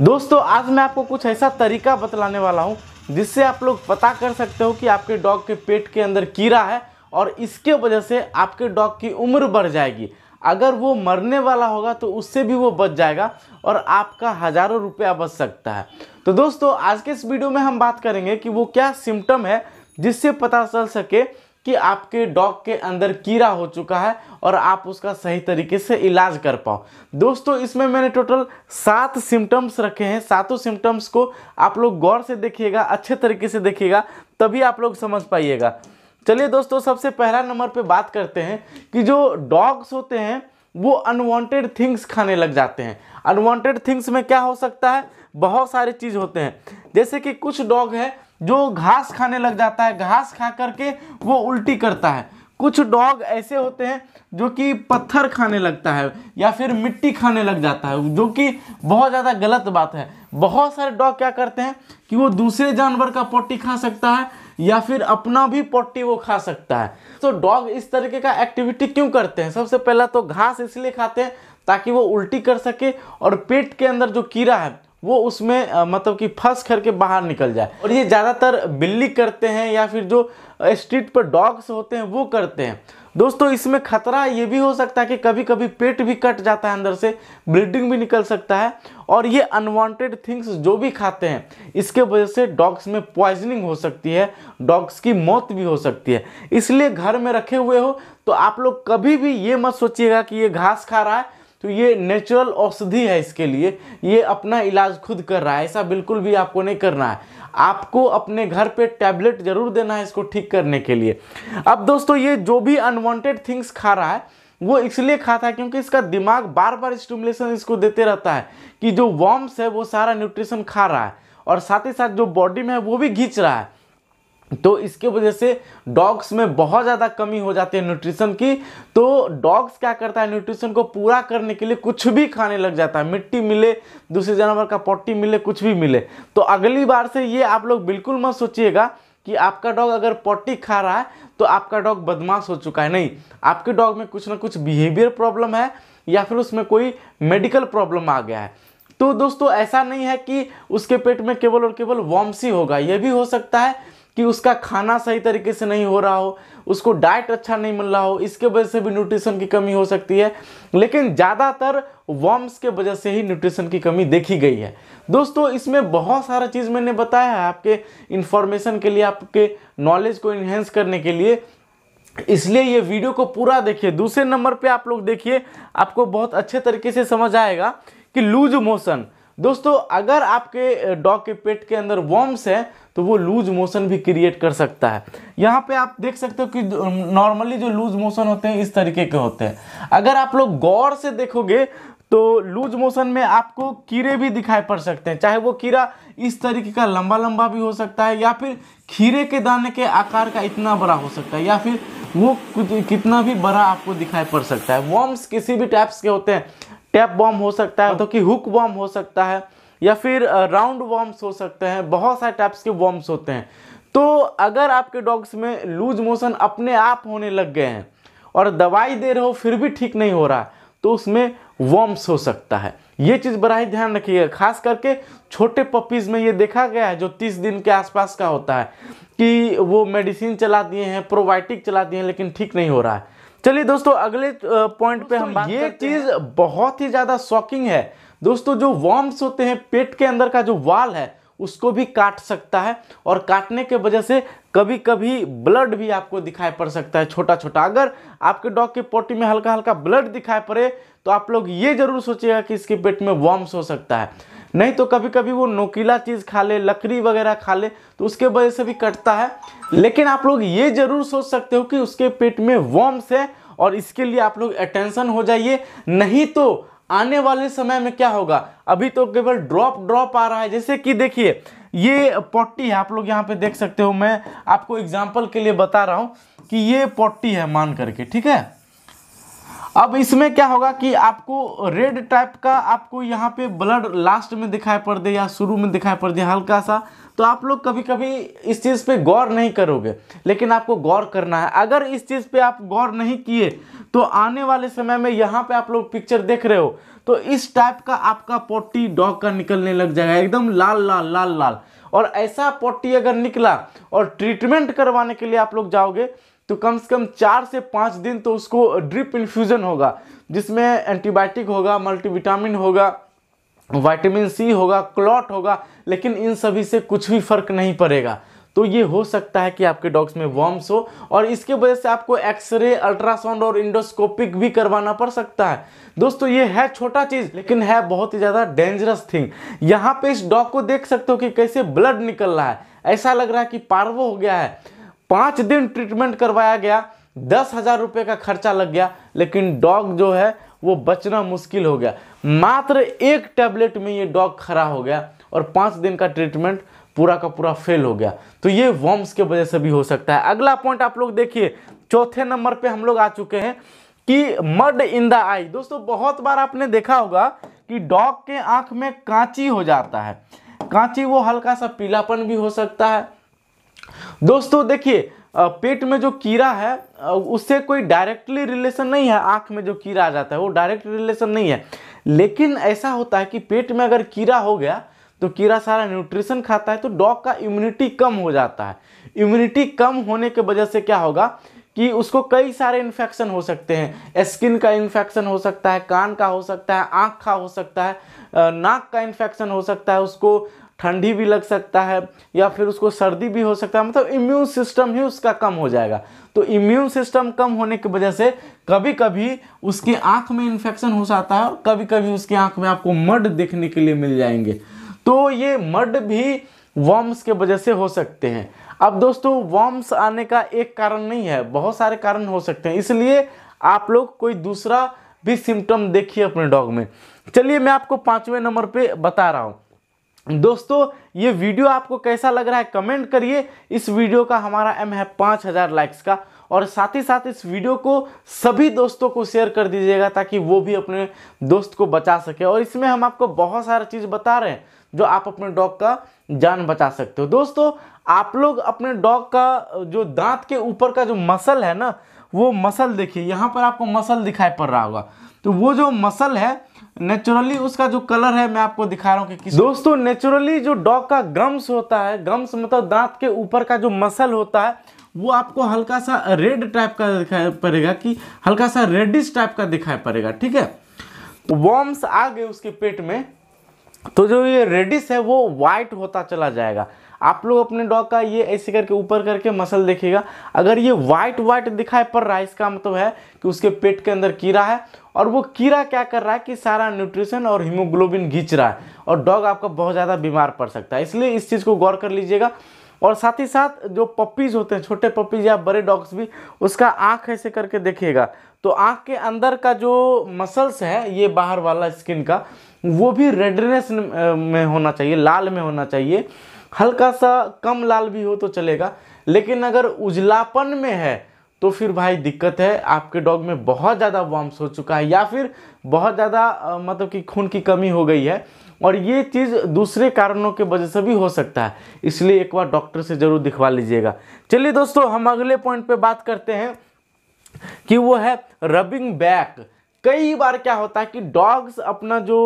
दोस्तों आज मैं आपको कुछ ऐसा तरीका बतलाने वाला हूं जिससे आप लोग पता कर सकते हो कि आपके डॉग के पेट के अंदर कीड़ा है और इसके वजह से आपके डॉग की उम्र बढ़ जाएगी। अगर वो मरने वाला होगा तो उससे भी वो बच जाएगा और आपका हज़ारों रुपया बच सकता है। तो दोस्तों आज के इस वीडियो में हम बात करेंगे कि वो क्या सिम्टम है जिससे पता चल सके कि आपके डॉग के अंदर कीड़ा हो चुका है और आप उसका सही तरीके से इलाज कर पाओ। दोस्तों इसमें मैंने टोटल 7 सिम्टम्स रखे हैं। सातों सिम्टम्स को आप लोग गौर से देखिएगा, अच्छे तरीके से देखिएगा, तभी आप लोग समझ पाइएगा। चलिए दोस्तों सबसे पहला नंबर पे बात करते हैं कि जो डॉग्स होते हैं वो अनवांटेड थिंग्स खाने लग जाते हैं। अनवांटेड थिंग्स में क्या हो सकता है, बहुत सारे चीज़ होते हैं। जैसे कि कुछ डॉग है जो घास खाने लग जाता है, घास खा करके वो उल्टी करता है। कुछ डॉग ऐसे होते हैं जो कि पत्थर खाने लगता है या फिर मिट्टी खाने लग जाता है, जो कि बहुत ज़्यादा गलत बात है। बहुत सारे डॉग क्या करते हैं कि वो दूसरे जानवर का पॉटी खा सकता है या फिर अपना भी पॉटी वो खा सकता है। तो डॉग इस तरीके का एक्टिविटी क्यों करते हैं? सबसे पहला तो घास इसलिए खाते हैं ताकि वो उल्टी कर सके और पेट के अंदर जो कीड़ा है वो उसमें मतलब कि फंस करके बाहर निकल जाए। और ये ज़्यादातर बिल्ली करते हैं या फिर जो स्ट्रीट पर डॉग्स होते हैं वो करते हैं। दोस्तों इसमें खतरा ये भी हो सकता है कि कभी कभी पेट भी कट जाता है, अंदर से ब्लीडिंग भी निकल सकता है। और ये अनवांटेड थिंग्स जो भी खाते हैं इसके वजह से डॉग्स में पॉइजनिंग हो सकती है, डॉग्स की मौत भी हो सकती है। इसलिए घर में रखे हुए हो तो आप लोग कभी भी ये मत सोचिएगा कि ये घास खा रहा है तो ये नेचुरल औषधि है, इसके लिए ये अपना इलाज खुद कर रहा है, ऐसा बिल्कुल भी आपको नहीं करना है। आपको अपने घर पे टैबलेट जरूर देना है इसको ठीक करने के लिए। अब दोस्तों ये जो भी अनवांटेड थिंग्स खा रहा है वो इसलिए खाता है क्योंकि इसका दिमाग बार बार स्टिमुलेशन इसको देते रहता है कि जो वॉर्म्स है वो सारा न्यूट्रिशन खा रहा है और साथ ही साथ जो बॉडी में है वो भी खींच रहा है। तो इसके वजह से डॉग्स में बहुत ज़्यादा कमी हो जाती है न्यूट्रिशन की। तो डॉग्स क्या करता है, न्यूट्रिशन को पूरा करने के लिए कुछ भी खाने लग जाता है। मिट्टी मिले, दूसरे जानवर का पॉटी मिले, कुछ भी मिले। तो अगली बार से ये आप लोग बिल्कुल मत सोचिएगा कि आपका डॉग अगर पॉटी खा रहा है तो आपका डॉग बदमाश हो चुका है। नहीं, आपके डॉग में कुछ ना कुछ बिहेवियर प्रॉब्लम है या फिर उसमें कोई मेडिकल प्रॉब्लम आ गया है। तो दोस्तों ऐसा नहीं है कि उसके पेट में केवल और केवल वॉर्म्स ही होगा। यह भी हो सकता है कि उसका खाना सही तरीके से नहीं हो रहा हो, उसको डाइट अच्छा नहीं मिल रहा हो, इसके वजह से भी न्यूट्रिशन की कमी हो सकती है। लेकिन ज़्यादातर वॉर्म्स के वजह से ही न्यूट्रिशन की कमी देखी गई है। दोस्तों इसमें बहुत सारा चीज़ मैंने बताया है आपके इन्फॉर्मेशन के लिए, आपके नॉलेज को इन्हेंस करने के लिए, इसलिए ये वीडियो को पूरा देखिए। दूसरे नंबर पर आप लोग देखिए, आपको बहुत अच्छे तरीके से समझ आएगा कि लूज मोशन। दोस्तों अगर आपके डॉग के पेट के अंदर वॉर्म्स है तो वो लूज मोशन भी क्रिएट कर सकता है। यहाँ पे आप देख सकते हो कि नॉर्मली जो लूज मोशन होते हैं इस तरीके के होते हैं। अगर आप लोग गौर से देखोगे तो लूज मोशन में आपको कीड़े भी दिखाई पड़ सकते हैं। चाहे वो कीड़ा इस तरीके का लंबा लंबा भी हो सकता है या फिर खीरे के दाने के आकार का इतना बड़ा हो सकता है या फिर वो कितना भी बड़ा आपको दिखाई पड़ सकता है। वॉर्म्स किसी भी टाइप्स के होते हैं, टैप बॉम्ब हो सकता है, तो कि हुक बॉम्ब हो सकता है या फिर राउंड वॉर्म्स हो सकते हैं। बहुत सारे टाइप्स के वॉर्म्स होते हैं। तो अगर आपके डॉग्स में लूज मोशन अपने आप होने लग गए हैं और दवाई दे रहे हो फिर भी ठीक नहीं हो रहा तो उसमें वॉर्म्स हो सकता है। ये चीज़ बड़ा ही ध्यान रखिएगा। खास करके छोटे पपीज़ में ये देखा गया है जो 30 दिन के आसपास का होता है कि वो मेडिसिन चला दिए हैं, प्रोबायोटिक चला दिए हैं, लेकिन ठीक नहीं हो रहा है। चलिए दोस्तों अगले पॉइंट पे हम ये चीज़ बहुत ही ज़्यादा शॉकिंग है। दोस्तों जो वॉर्म्स होते हैं पेट के अंदर का जो वाल है उसको भी काट सकता है और काटने के वजह से कभी कभी ब्लड भी आपको दिखाई पड़ सकता है, छोटा छोटा। अगर आपके डॉग के पॉटी में हल्का हल्का ब्लड दिखाई पड़े तो आप लोग ये जरूर सोचिएगा कि इसके पेट में वॉर्म्स हो सकता है। नहीं तो कभी कभी वो नोकीला चीज़ खा ले, लकड़ी वगैरह खा ले तो उसके वजह से भी कटता है। लेकिन आप लोग ये जरूर सोच सकते हो कि उसके पेट में वॉर्म्स है और इसके लिए आप लोग अटेंशन हो जाइए। नहीं तो आने वाले समय में क्या होगा, अभी तो केवल ड्रॉप आ रहा है। जैसे कि देखिए ये पॉटी है, आप लोग यहाँ पे देख सकते हो, मैं आपको एग्जाम्पल के लिए बता रहा हूँ कि ये पॉटी है मान करके, ठीक है। अब इसमें क्या होगा कि आपको रेड टाइप का आपको यहाँ पे ब्लड लास्ट में दिखाई पड़ दे या शुरू में दिखाई पड़ दे हल्का सा, तो आप लोग कभी कभी इस चीज़ पे गौर नहीं करोगे, लेकिन आपको गौर करना है। अगर इस चीज़ पे आप गौर नहीं किए तो आने वाले समय में यहाँ पे आप लोग पिक्चर देख रहे हो तो इस टाइप का आपका पॉटी डॉग का निकलने लग जाएगा, एकदम लाल लाल लाल लाल। और ऐसा पॉटी अगर निकला और ट्रीटमेंट करवाने के लिए आप लोग जाओगे तो कम से कम 4 से 5 दिन तो उसको ड्रिप इन्फ्यूज़न होगा, जिसमें एंटीबायोटिक होगा, मल्टीविटामिन होगा, विटामिन सी होगा, क्लॉट होगा, लेकिन इन सभी से कुछ भी फर्क नहीं पड़ेगा। तो ये हो सकता है कि आपके डॉग्स में वॉर्म्स हो और इसके वजह से आपको एक्सरे, अल्ट्रासाउंड और इंडोस्कोपिक भी करवाना पड़ सकता है। दोस्तों ये है छोटा चीज़, लेकिन है बहुत ही ज़्यादा डेंजरस थिंग। यहाँ पे इस डॉग को देख सकते हो कि कैसे ब्लड निकल रहा है, ऐसा लग रहा है कि पार्वो हो गया है। 5 दिन ट्रीटमेंट करवाया गया, 10,000 रुपये का खर्चा लग गया, लेकिन डॉग जो है वो बचना मुश्किल हो गया। मात्र एक टैबलेट में ये डॉग खड़ा हो गया और 5 दिन का ट्रीटमेंट पूरा का पूरा फेल हो गया। तो ये वॉर्म्स के वजह से भी हो सकता है। अगला पॉइंट आप लोग देखिए, चौथे नंबर पे हम लोग आ चुके हैं कि मड इन द आई। दोस्तों बहुत बार आपने देखा होगा कि डॉग के आँख में कांची हो जाता है, कांची वो हल्का सा पीलापन भी हो सकता है। दोस्तों देखिए, पेट में जो कीड़ा है उससे कोई डायरेक्टली रिलेशन नहीं है, आँख में जो कीड़ा आ जाता है वो डायरेक्ट रिलेशन नहीं है, लेकिन ऐसा होता है कि पेट में अगर कीड़ा हो गया तो कीड़ा सारा न्यूट्रिशन खाता है तो डॉग का इम्यूनिटी कम हो जाता है। इम्यूनिटी कम होने के वजह से क्या होगा कि उसको कई सारे इन्फेक्शन हो सकते हैं। स्किन का इन्फेक्शन हो सकता है, कान का हो सकता है, आँख का हो सकता है, नाक का इन्फेक्शन हो सकता है, उसको ठंडी भी लग सकता है या फिर उसको सर्दी भी हो सकता है, मतलब इम्यून सिस्टम ही उसका कम हो जाएगा। तो इम्यून सिस्टम कम होने की वजह से कभी कभी उसकी आंख में इन्फेक्शन हो जाता है और कभी कभी उसकी आंख में आपको मड देखने के लिए मिल जाएंगे। तो ये मड भी वॉर्म्स के वजह से हो सकते हैं। अब दोस्तों वॉर्म्स आने का एक कारण नहीं है, बहुत सारे कारण हो सकते हैं, इसलिए आप लोग कोई दूसरा भी सिम्टम देखिए अपने डॉग में। चलिए मैं आपको 5वें नंबर पर बता रहा हूँ। दोस्तों ये वीडियो आपको कैसा लग रहा है कमेंट करिए। इस वीडियो का हमारा एम है 5000 लाइक्स का, और साथ ही साथ इस वीडियो को सभी दोस्तों को शेयर कर दीजिएगा ताकि वो भी अपने दोस्त को बचा सके। और इसमें हम आपको बहुत सारी चीज़ बता रहे हैं जो आप अपने डॉग का जान बचा सकते हो। दोस्तों आप लोग अपने डॉग का जो दांत के ऊपर का जो मसल है ना, वो मसल देखिए, यहाँ पर आपको मसल दिखाई पड़ रहा होगा। तो वो जो मसल है नेचुरली उसका जो कलर है मैं आपको दिखा रहा हूँ कि दोस्तों नेचुरली जो डॉग का गम्स होता है, गम्स मतलब दांत के ऊपर का जो मसल होता है, वो आपको हल्का सा रेड टाइप का दिखाई पड़ेगा, कि हल्का सा रेडिश टाइप का दिखाई पड़ेगा। ठीक है, तो वॉर्म्स आ गए उसके पेट में तो जो ये रेडिश है वो वाइट होता चला जाएगा। आप लोग अपने डॉग का ये ऐसे करके ऊपर करके मसल देखिएगा, अगर ये वाइट वाइट दिखाई पड़ रहा है इसका मतलब है कि उसके पेट के अंदर कीड़ा है, और वो कीड़ा क्या कर रहा है कि सारा न्यूट्रिशन और हीमोग्लोबिन खींच रहा है और डॉग आपका बहुत ज़्यादा बीमार पड़ सकता है। इसलिए इस चीज़ को गौर कर लीजिएगा। और साथ ही साथ जो पपीज़ होते हैं, छोटे पपीज़ या बड़े डॉग्स भी, उसका आँख ऐसे करके देखिएगा तो आँख के अंदर का जो मसल्स है, ये बाहर वाला स्किन का, वो भी रेडनेस में होना चाहिए, लाल में होना चाहिए, हल्का सा कम लाल भी हो तो चलेगा। लेकिन अगर उजलापन में है तो फिर भाई दिक्कत है, आपके डॉग में बहुत ज़्यादा वॉर्म्स हो चुका है या फिर बहुत ज़्यादा मतलब कि खून की कमी हो गई है, और ये चीज़ दूसरे कारणों के वजह से भी हो सकता है। इसलिए एक बार डॉक्टर से ज़रूर दिखवा लीजिएगा। चलिए दोस्तों हम अगले पॉइंट पे बात करते हैं कि वो है रबिंग बैक। कई बार क्या होता है कि डॉग्स अपना जो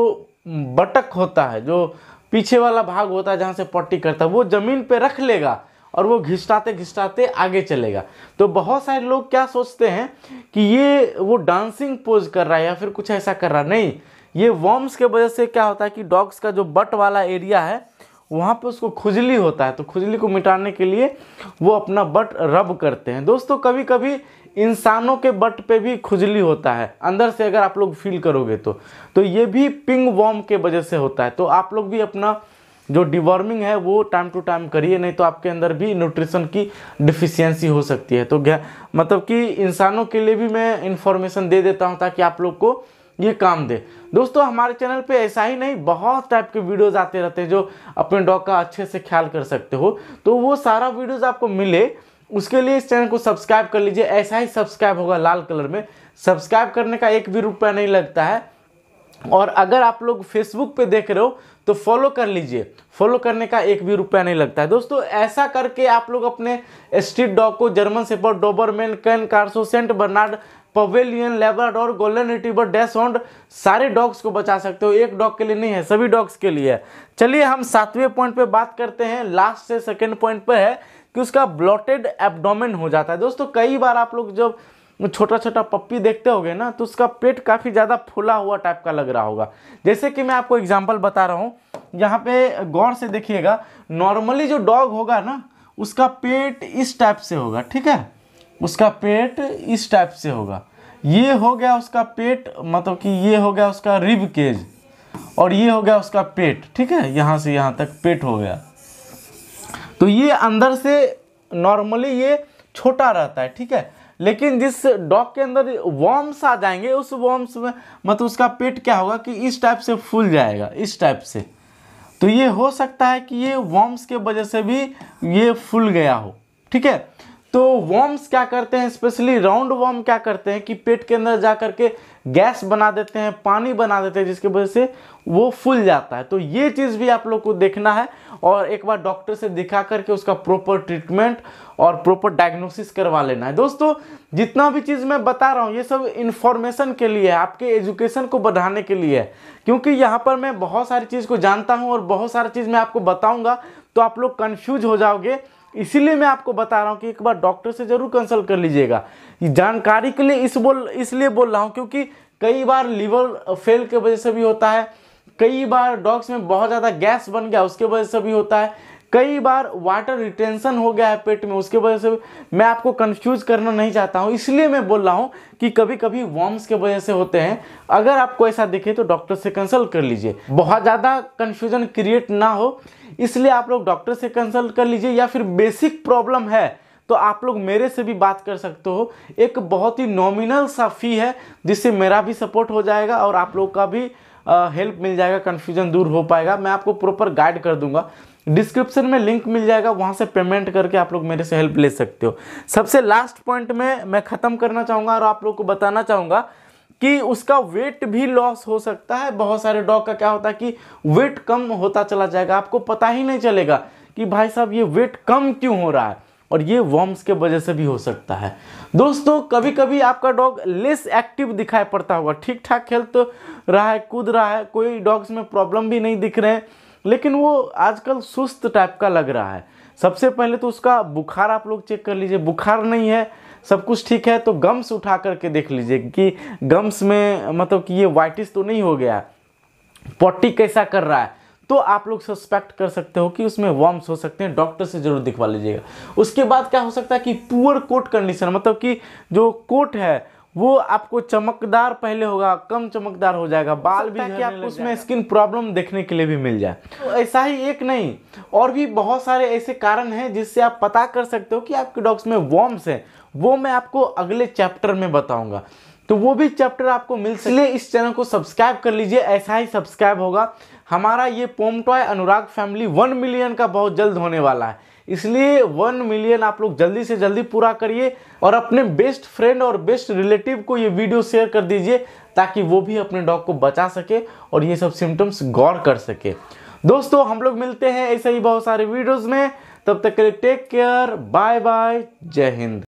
बटक होता है, जो पीछे वाला भाग होता है जहाँ से पॉटी करता है, वो ज़मीन पर रख लेगा और वो घिसटाते घिसटाते आगे चलेगा। तो बहुत सारे लोग क्या सोचते हैं कि ये वो डांसिंग पोज कर रहा है या फिर कुछ ऐसा कर रहा है। नहीं, ये वॉर्म्स के वजह से क्या होता है कि डॉग्स का जो बट वाला एरिया है वहाँ पे उसको खुजली होता है, तो खुजली को मिटाने के लिए वो अपना बट रब करते हैं। दोस्तों कभी कभी इंसानों के बट पे भी खुजली होता है अंदर से, अगर आप लोग फील करोगे तो ये भी पिंग वॉर्म के वजह से होता है। तो आप लोग भी अपना जो डिवॉर्मिंग है वो टाइम टू टाइम करिए, नहीं तो आपके अंदर भी न्यूट्रिशन की डिफिशियंसी हो सकती है। तो मतलब कि इंसानों के लिए भी मैं इन्फॉर्मेशन दे देता हूँ ताकि आप लोग को ये काम दे। दोस्तों हमारे चैनल पे ऐसा ही नहीं बहुत टाइप के वीडियोज़ आते रहते हैं जो अपने डॉग का अच्छे से ख्याल कर सकते हो, तो वो सारा वीडियोज़ आपको मिले उसके लिए इस चैनल को सब्सक्राइब कर लीजिए। ऐसा ही सब्सक्राइब होगा लाल कलर में, सब्सक्राइब करने का एक भी रुपया नहीं लगता है। और अगर आप लोग फेसबुक पे देख रहे हो तो फॉलो कर लीजिए, फॉलो करने का एक भी रुपया नहीं लगता है। दोस्तों ऐसा करके आप लोग अपने स्ट्रीट डॉग को German shepherd, Doberman, can, कार्सो, Saint Bernard, papillon, Labrador, golden retriever, dachshund, सारे डॉग्स को बचा सकते हो। एक डॉग के लिए नहीं है, सभी डॉग्स के लिए है। चलिए हम 7वें पॉइंट पे बात करते हैं, लास्ट से सेकेंड पॉइंट पर है कि उसका ब्लॉटेड एब्डोमेन हो जाता है। दोस्तों कई बार आप लोग जब छोटा छोटा पप्पी देखते होगे ना तो उसका पेट काफ़ी ज़्यादा फूला हुआ टाइप का लग रहा होगा। जैसे कि मैं आपको एग्जांपल बता रहा हूँ, यहाँ पे गौर से देखिएगा। नॉर्मली जो डॉग होगा ना उसका पेट इस टाइप से होगा, ठीक है, उसका पेट इस टाइप से होगा। ये हो गया उसका पेट, मतलब कि ये हो गया उसका रिब केज और ये हो गया उसका पेट, ठीक है, यहाँ से यहाँ तक पेट हो गया। तो ये अंदर से नॉर्मली ये छोटा रहता है, ठीक है, लेकिन जिस डॉग के अंदर वॉर्म्स आ जाएंगे उस वॉर्म्स में मतलब उसका पेट क्या होगा कि इस टाइप से फूल जाएगा, इस टाइप से। तो ये हो सकता है कि ये वॉर्म्स के वजह से भी ये फूल गया हो, ठीक है। तो वॉर्म्स क्या करते हैं, स्पेशली राउंड वॉर्म क्या करते हैं कि पेट के अंदर जा करके गैस बना देते हैं, पानी बना देते हैं, जिसके वजह से वो फूल जाता है। तो ये चीज़ भी आप लोग को देखना है और एक बार डॉक्टर से दिखा करके उसका प्रॉपर ट्रीटमेंट और प्रॉपर डायग्नोसिस करवा लेना है। दोस्तों जितना भी चीज़ मैं बता रहा हूँ ये सब इन्फॉर्मेशन के लिए है, आपके एजुकेशन को बढ़ाने के लिए है, क्योंकि यहाँ पर मैं बहुत सारी चीज़ को जानता हूँ और बहुत सारी चीज़ मैं आपको बताऊँगा तो आप लोग कन्फ्यूज हो जाओगे। इसीलिए मैं आपको बता रहा हूँ कि एक बार डॉक्टर से ज़रूर कंसल्ट कर लीजिएगा। जानकारी के लिए इसलिए बोल रहा हूँ क्योंकि कई बार लीवर फेल के वजह से भी होता है, कई बार डॉग्स में बहुत ज़्यादा गैस बन गया उसके वजह से भी होता है, कई बार वाटर रिटेंशन हो गया है पेट में उसके वजह से भी। मैं आपको कंफ्यूज करना नहीं चाहता हूँ, इसलिए मैं बोल रहा हूँ कि कभी कभी वॉर्म्स के वजह से होते हैं। अगर आपको ऐसा दिखे तो डॉक्टर से कंसल्ट कर लीजिए, बहुत ज़्यादा कंफ्यूजन क्रिएट ना हो, इसलिए आप लोग डॉक्टर से कंसल्ट कर लीजिए। या फिर बेसिक प्रॉब्लम है तो आप लोग मेरे से भी बात कर सकते हो, एक बहुत ही नॉमिनल सा फी है जिससे मेरा भी सपोर्ट हो जाएगा और आप लोग का भी हेल्प मिल जाएगा, कन्फ्यूजन दूर हो पाएगा। मैं आपको प्रॉपर गाइड कर दूंगा, डिस्क्रिप्शन में लिंक मिल जाएगा, वहाँ से पेमेंट करके आप लोग मेरे से हेल्प ले सकते हो। सबसे लास्ट पॉइंट में मैं ख़त्म करना चाहूँगा और आप लोग को बताना चाहूँगा कि उसका वेट भी लॉस हो सकता है। बहुत सारे डॉग का क्या होता है कि वेट कम होता चला जाएगा, आपको पता ही नहीं चलेगा कि भाई साहब ये वेट कम क्यों हो रहा है, और ये वॉर्म्स के वजह से भी हो सकता है। दोस्तों कभी कभी आपका डॉग लेस एक्टिव दिखाई पड़ता होगा, ठीक ठाक खेल तो रहा है, कूद रहा है, कोई डॉग्स में प्रॉब्लम भी नहीं दिख रहे हैं, लेकिन वो आजकल सुस्त टाइप का लग रहा है। सबसे पहले तो उसका बुखार आप लोग चेक कर लीजिए, बुखार नहीं है, सब कुछ ठीक है, तो गम्स उठा करके देख लीजिए कि गम्स में मतलब कि ये वाइटिस तो नहीं हो गया, पॉटी कैसा कर रहा है, तो आप लोग सस्पेक्ट कर सकते हो कि उसमें वॉर्म्स हो सकते हैं, डॉक्टर से ज़रूर दिखवा लीजिएगा। उसके बाद क्या हो सकता है कि पुअर कोट कंडीशन, मतलब कि जो कोट है वो आपको चमकदार पहले होगा, कम चमकदार हो जाएगा, बाल भी कि आपको उसमें स्किन प्रॉब्लम देखने के लिए भी मिल जाए। तो ऐसा ही एक नहीं और भी बहुत सारे ऐसे कारण हैं जिससे आप पता कर सकते हो कि आपके डॉग्स में वॉर्म्स हैं, वो मैं आपको अगले चैप्टर में बताऊंगा, तो वो भी चैप्टर आपको मिल सकता है। इसलिए इस चैनल को सब्सक्राइब कर लीजिए, ऐसा ही सब्सक्राइब होगा। हमारा ये पोमटॉय अनुराग फैमिली 1 मिलियन का बहुत जल्द होने वाला है, इसलिए 1 मिलियन आप लोग जल्दी से जल्दी पूरा करिए और अपने बेस्ट फ्रेंड और बेस्ट रिलेटिव को ये वीडियो शेयर कर दीजिए ताकि वो भी अपने डॉग को बचा सके और ये सब सिम्टम्स गौर कर सके। दोस्तों हम लोग मिलते हैं ऐसे ही बहुत सारे वीडियोज़ में, तब तक के लिए टेक केयर, बाय बाय, जय हिंद।